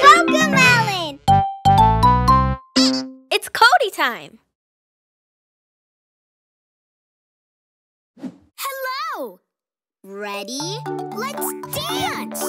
CoComelon! It's Cody time! Hello! Ready? Let's dance!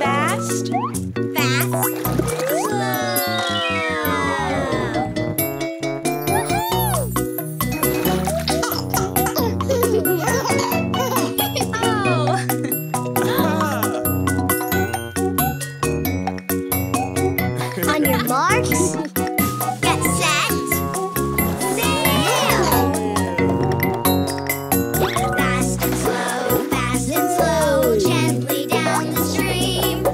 Fast and slow, gently down the stream.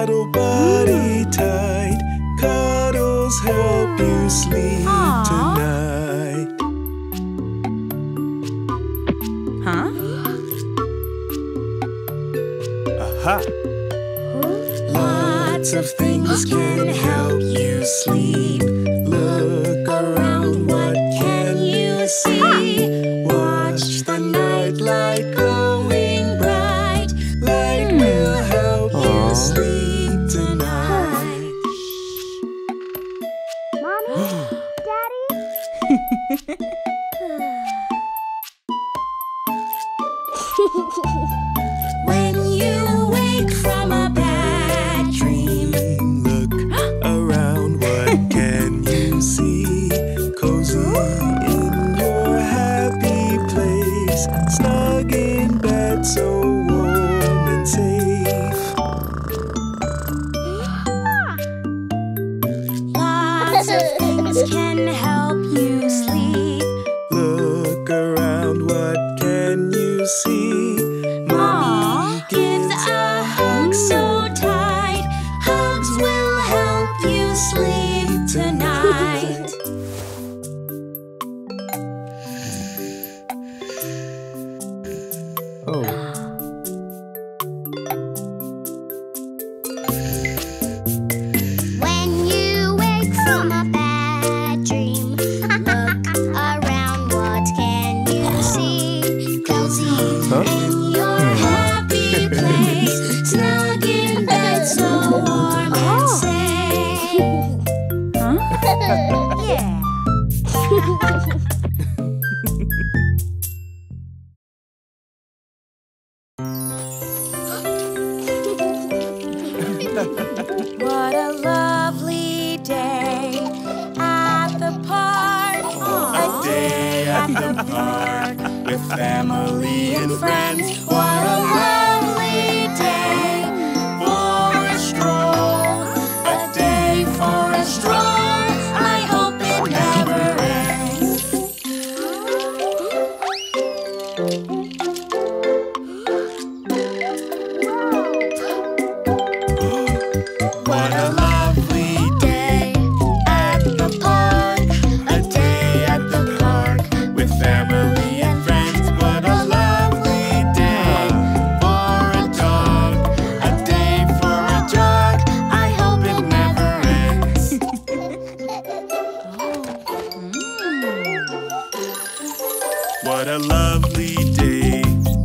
cuddle body tight. Cuddles help you sleep tonight. Huh? Aha! Lots of things can help you sleep. Look around, what can you see? Watch the night light glowing bright. Light will help you sleep tonight. Mommy? Daddy? When you wake from a bad dream, look around, what can you see? Cozy in your happy place, snug in bed, so warm and safe. Lots of things can help you sleep. Look around, what can you see? What a lovely day at the park. Oh, a day at the park with family and friends. What a lovely day for a stroll. A day for a stroll. I hope it never ends. What a lovely day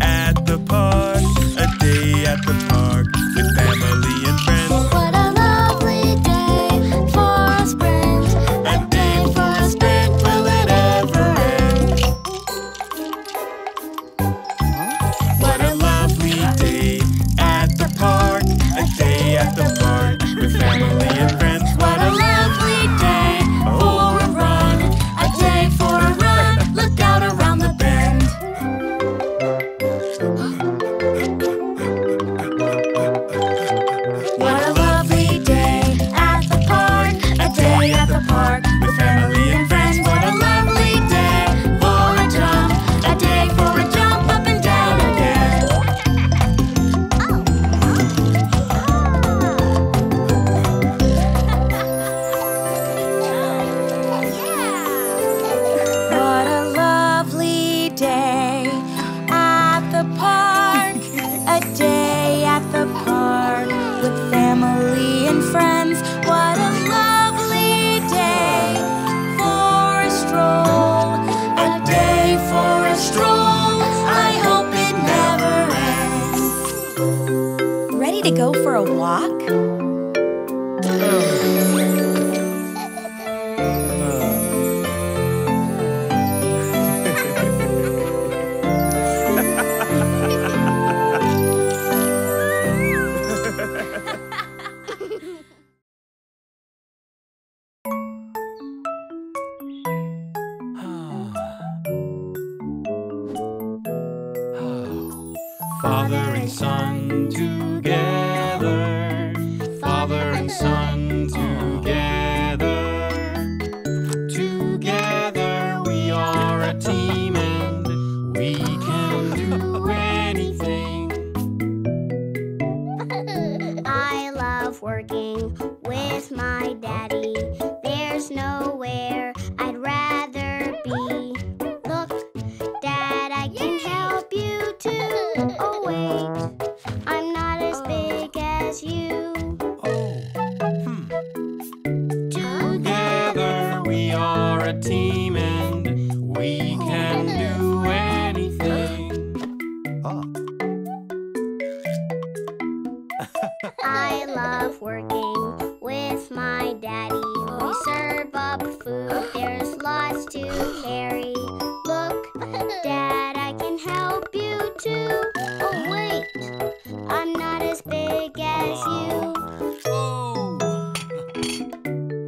at the park, a day at the park with family and friends. What a lovely day for a sprint, a day for a sprint, will it ever end? What a lovely day at the park, a day at the park with family and friends. What a lovely day for a run, a day for a run, look out around. To go for a walk? Father and son together, father and son together, together we are a team and we can do anything. I love love working with my daddy. There's nowhere I'd rather be. Look, Dad, I can help you too. Oh, wait, I'm not as big as you. Together we are a team and we can do anything. I love working with my daddy. We serve up food, there's lots to carry. Look, Dad, I can help you too. Oh wait, I'm not as big as you.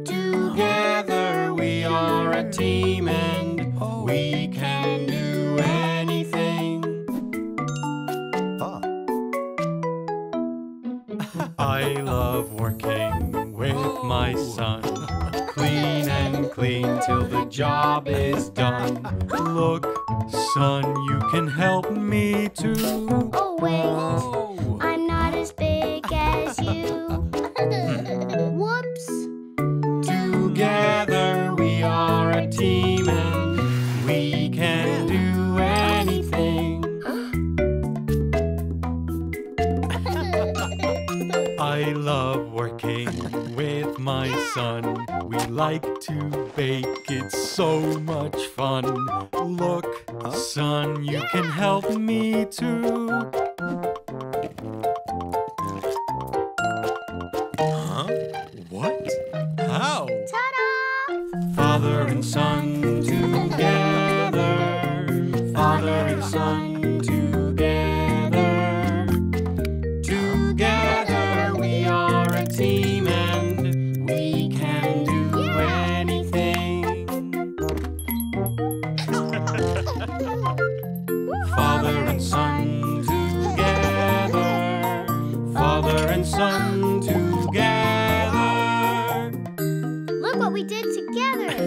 Together we are a team and we can do anything. I love working with my son. Clean and clean till the job is done. Look, son, you can help me too. Oh wait, I'm not as big as you. Whoops. Together we are a team and we can do anything. I love working with my son. We like to bake, it's so much fun. Look, son, you can help me too. What? How? Ta-da! Father and son together. Father and son together. Together we are a team and we can do anything. Father and son together. Father and son together. We did together. Who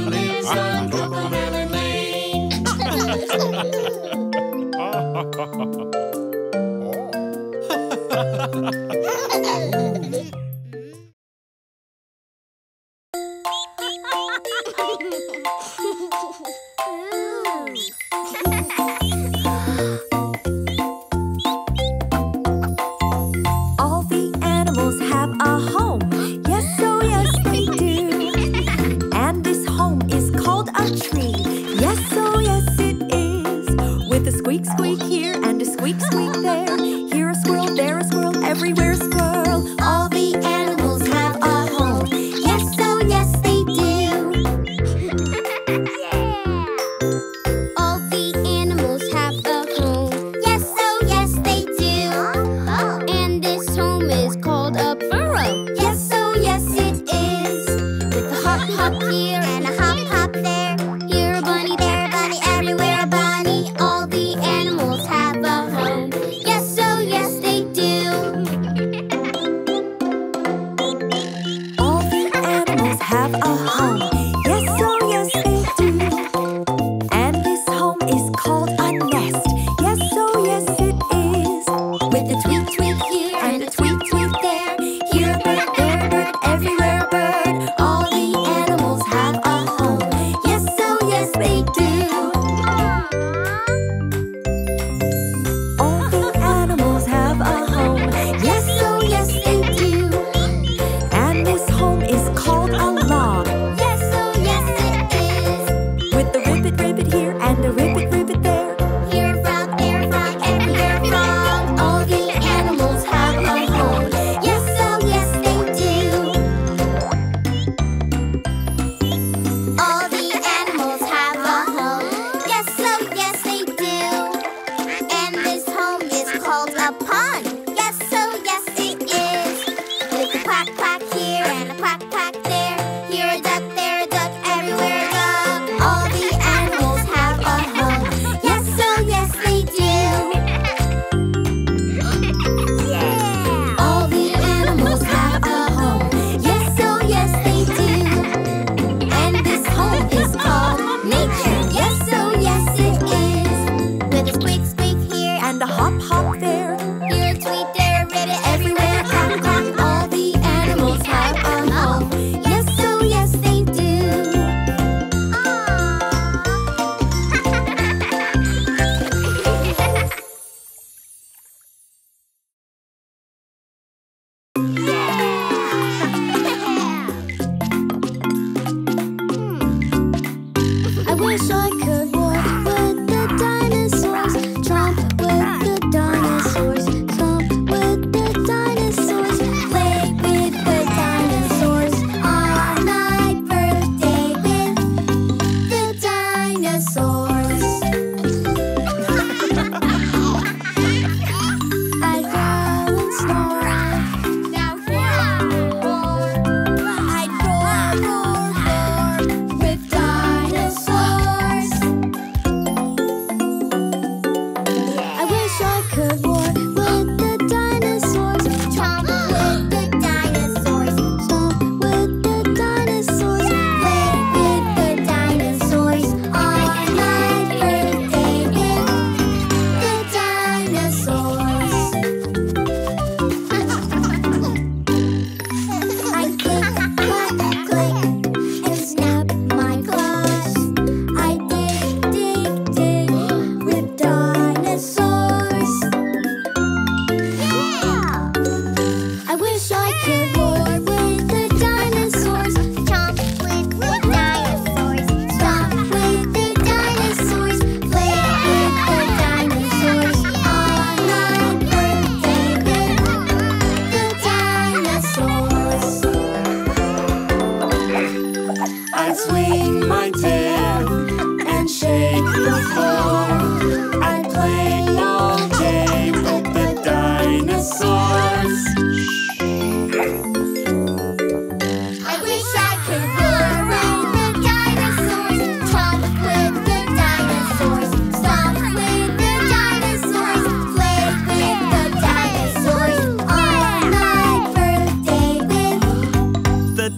lives on CoComelon Lane?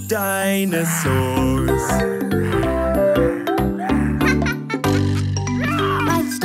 Dinosaurs. I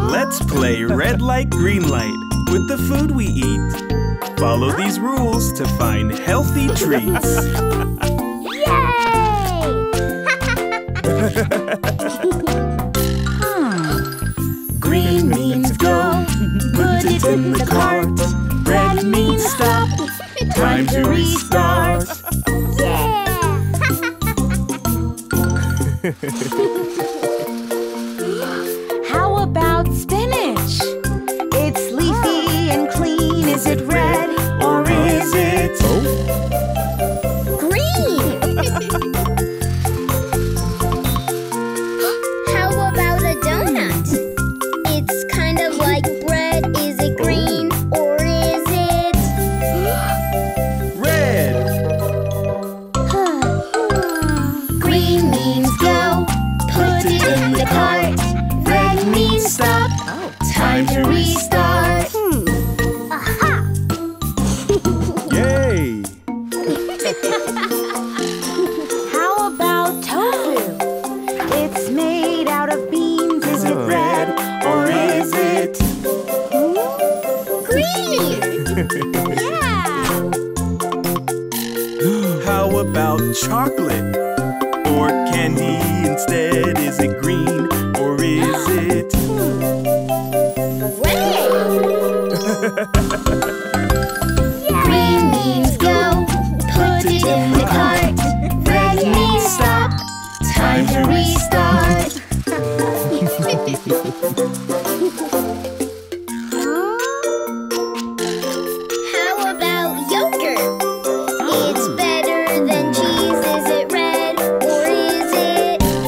Let's play red light, green light with the food we eat. Follow these rules to find healthy treats. Yay! Green means go, put it in the cart. Red means stop, time to restart. How about spinach? It's leafy and clean. Is it red or is it green? How about a donut? It's kind of like bread. Is it green or is it red? Green means go, put it in the cart. Stop. Oh. Time to restart. Aha! Yay! How about tofu? It's made out of beans. Is it red or is it green? Yeah! How about chocolate or candy instead? Is it green or is it green means go, put it in the cart. Red means stop, time to restart. How about yogurt? It's better than cheese. Is it red or is it green?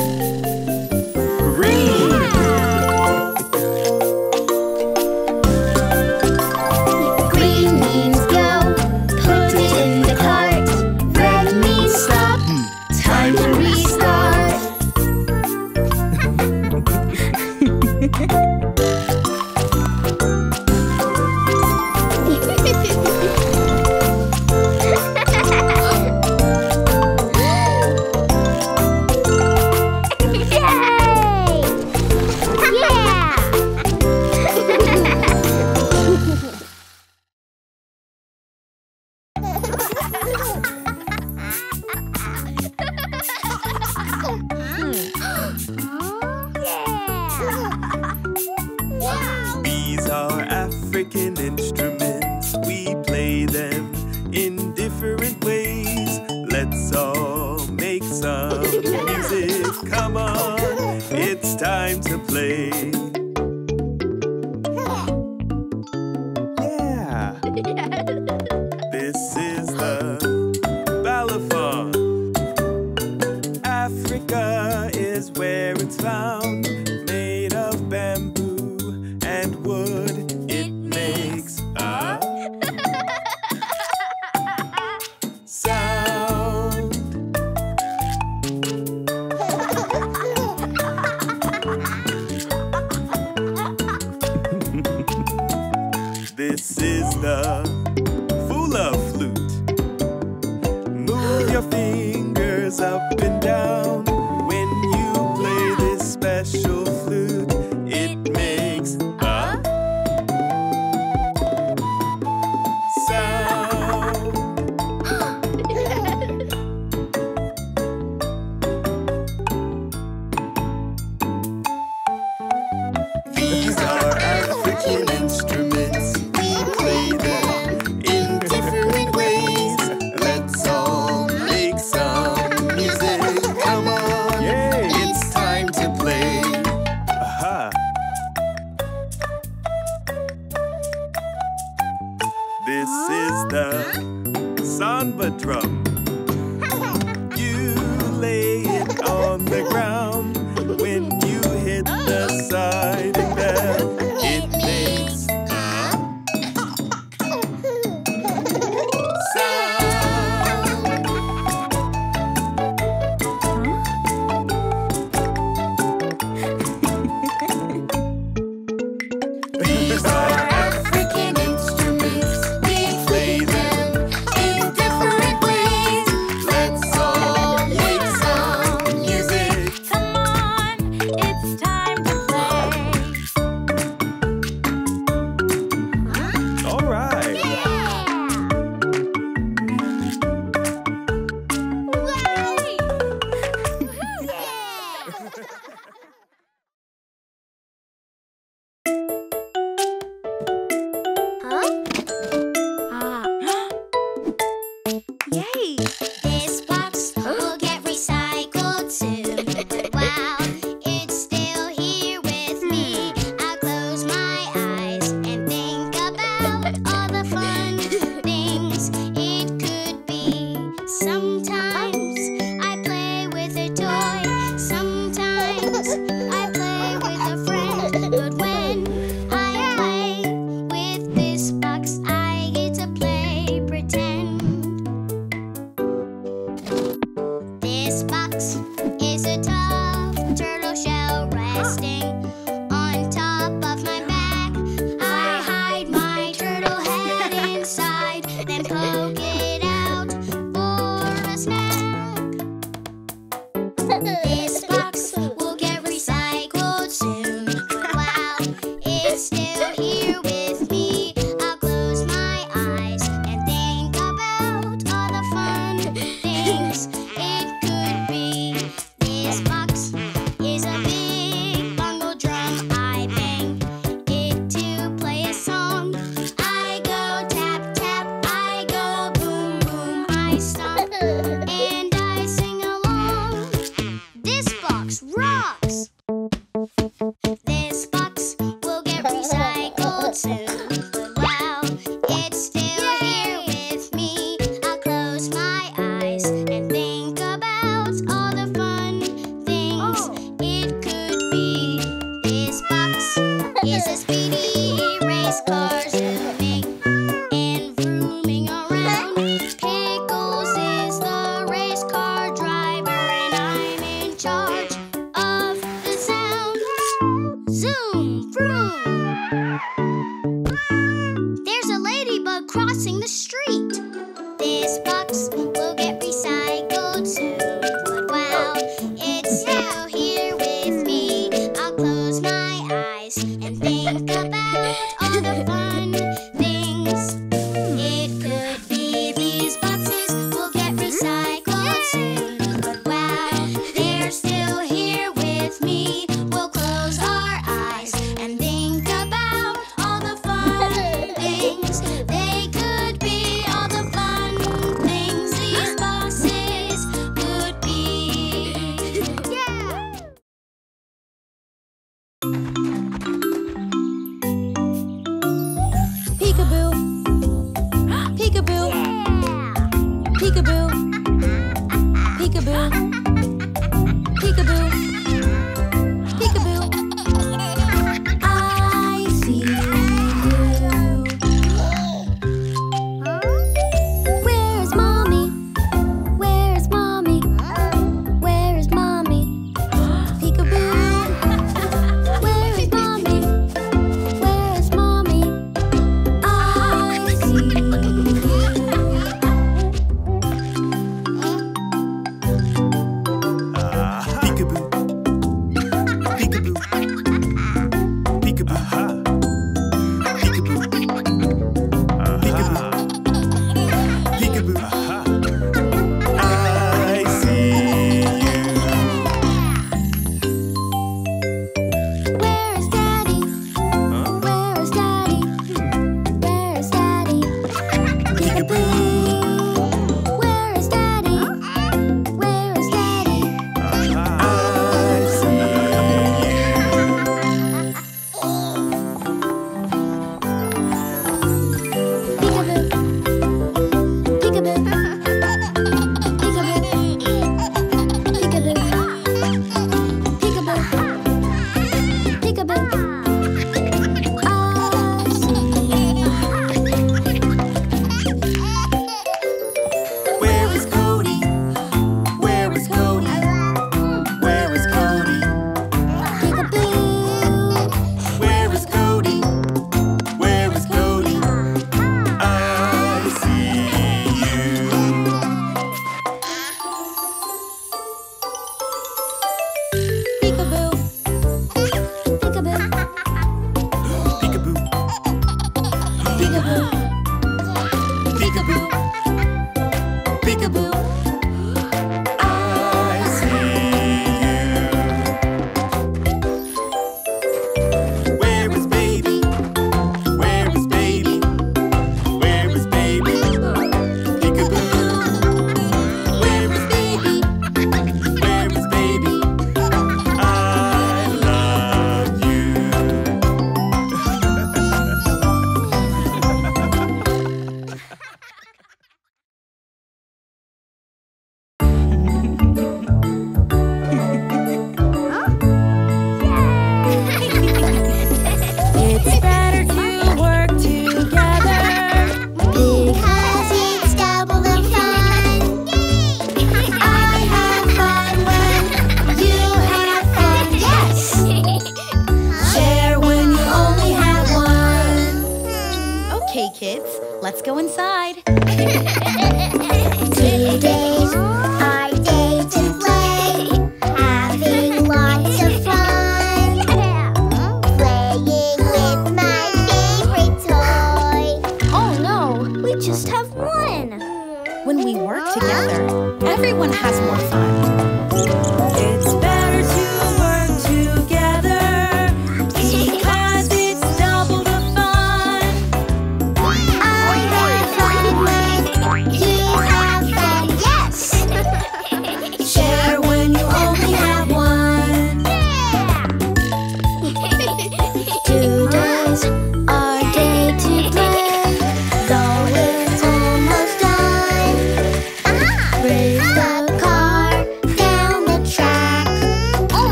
play. Yeah. This is the balafon. Africa is where it's found. Made of bamboo and wood. It makes a This is the Fula flute. Move your fingers up and down. When you play this special flute, it makes a sound. These are African instruments. This is the samba drum. You lay it on the ground. When you hit the side bell, it makes a sound. These are African instruments. Yay! This box will get recycled soon. Wow, it's still here with me. I'll close my eyes and think about all the fun things it could be. Sometimes I play with a toy. Sometimes I play with a friend. But when I play with this box, I get to play pretend. This box is a tough turtle shell resting on top of my back. I hide my turtle head inside, then poke it out for a snack. This box will get recycled soon. Wow, it's still here with me. I'll close my eyes and think about all the fun things it could be. This box is a big bongo drum. I bang it to play a song. I go tap tap, I go boom boom, I stomp and I sing along. This box rocks. This box will get recycled soon. Wow, it's still here with me. I'll close my eyes and think about all the fun things it could be. This box is a speedy race car zooming and vrooming around. Pickles is the race car driver and I'm in charge of the sound. Zoom, vroom. There's a ladybug crossing the street. This box will get recycled soon. Wow, it's still here with me. I'll close my eyes and think about all the fun things it could be. These boxes will get recycled soon. Wow, they're still here with me. We'll close our eyes and think about all the fun things they could be.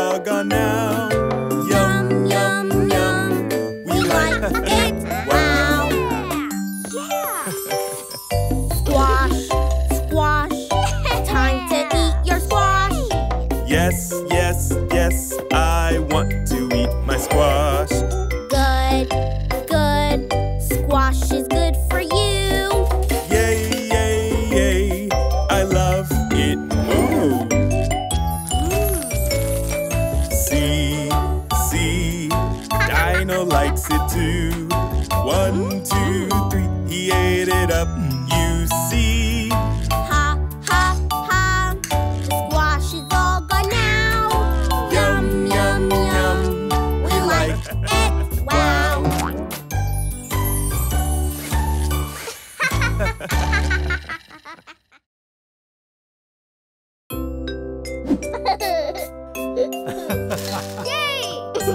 all gone now. Yum, yum, yum. We like it. Wow. Yeah. Squash, squash. Time to eat your squash. Yes, yes, yes. I want to eat my squash. Good, good. Squash is good for you. Yay, yay, yay. I love it. Ooh. Dino likes it too. 1, 2, 3, he ate it up, you see. Ha, ha, ha, the squash is all gone now. Yum, yum, yum, we like it, wow. Yay! This is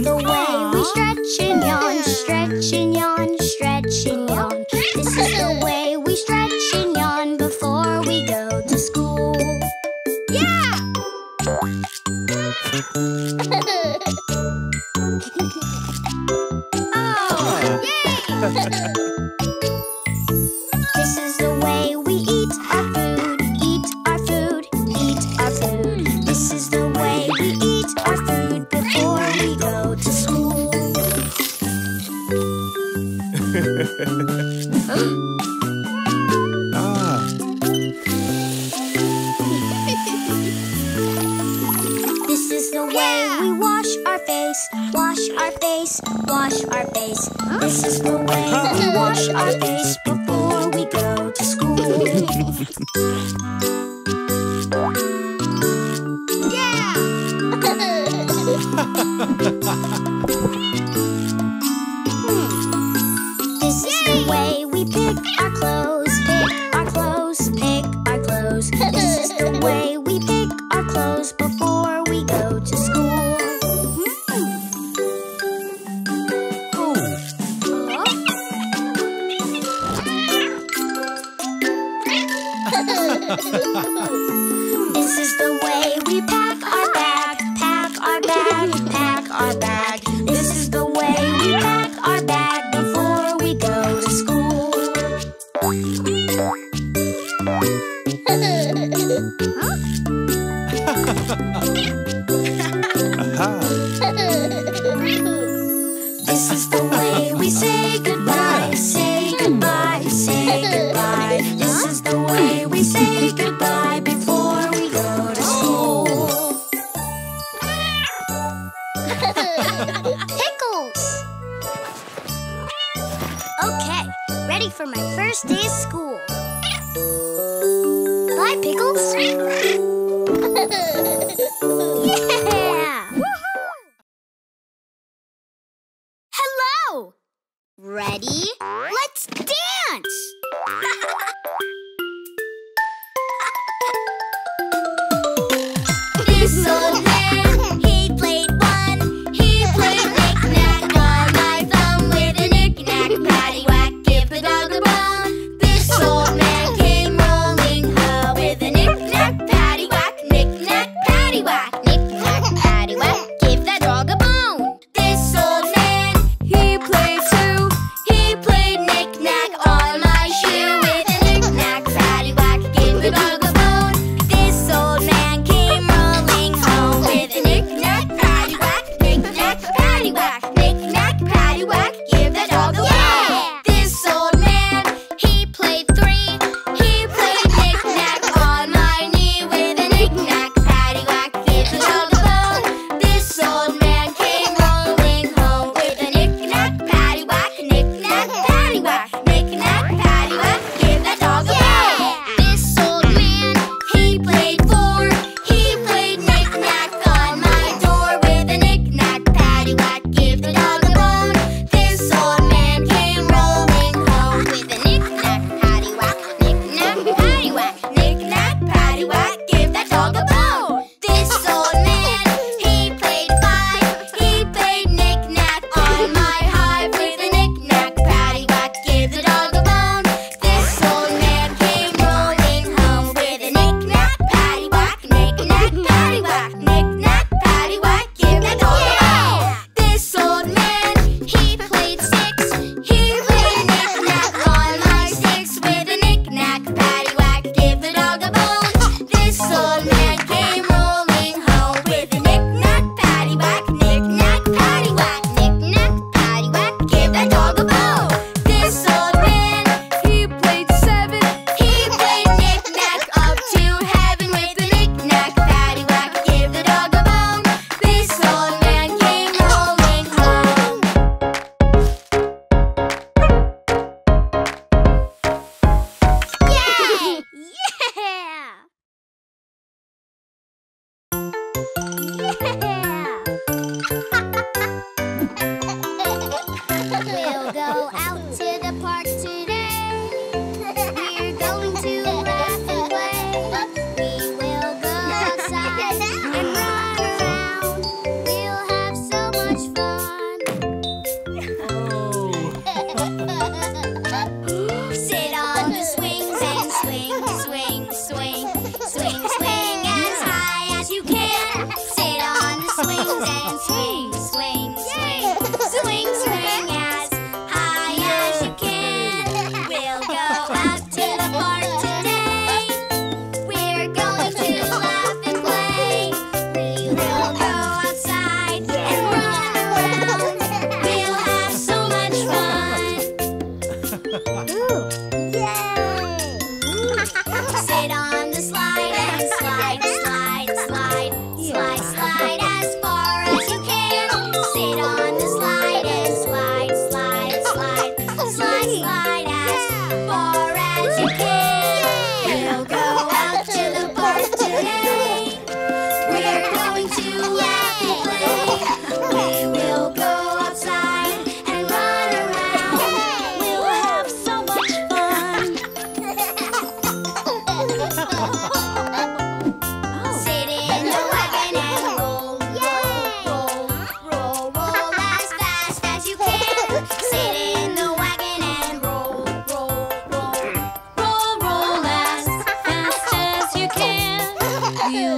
the way we wash our face before we go to school.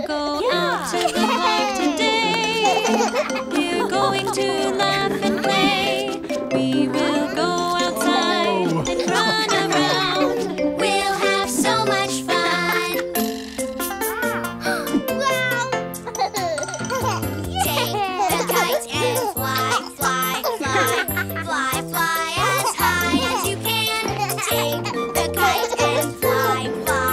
to go out to the park today. We're going to laugh and play. We will go outside and run around. We'll have so much fun. Wow! Take the kite and fly, fly, fly. Fly, fly as high as you can. Take the kite and fly, fly.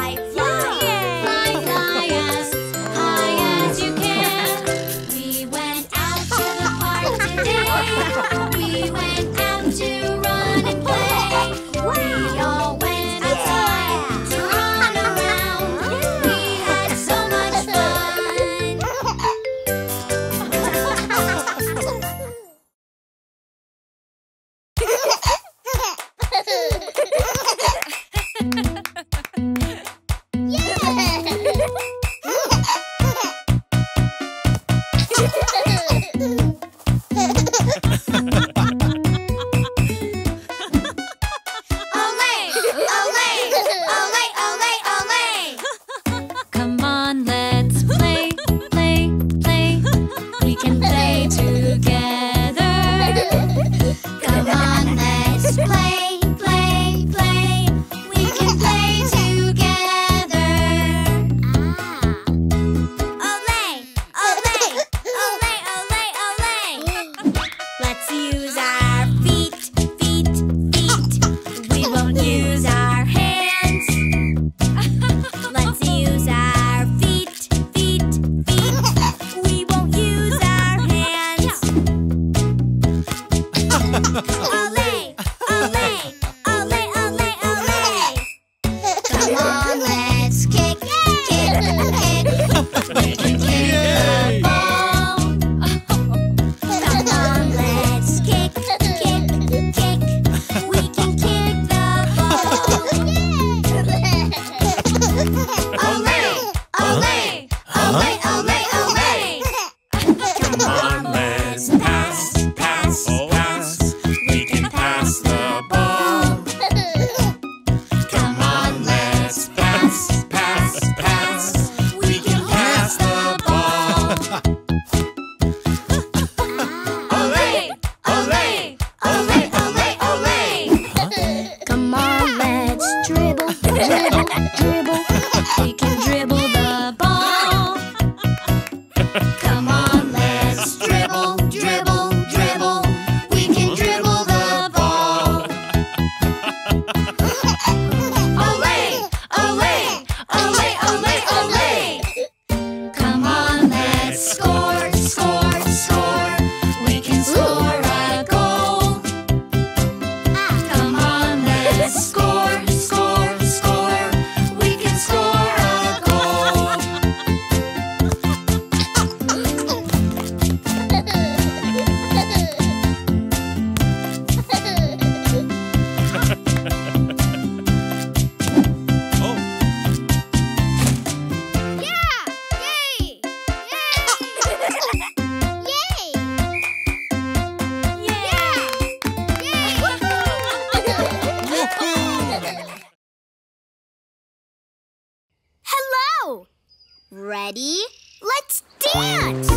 Ready? Let's dance!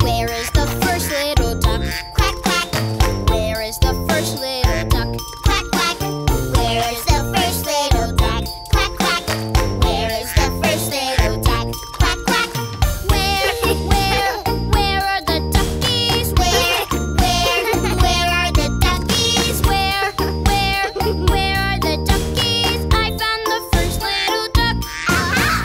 Where is the first little duck? Quack, quack! Where is the first little duck? Quack, quack! Where is the first little duck? Quack, quack! Where is the first little duck? Quack, quack! Where are the duckies? Where are the duckies? Where are the duckies? I found the first little duck. Aha!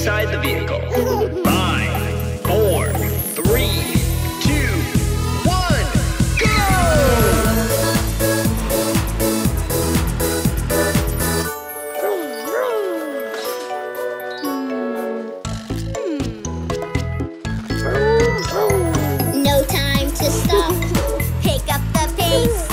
inside the vehicle. 5, 4, 3, 2, 1, go! No time to stop. Pick up the pace.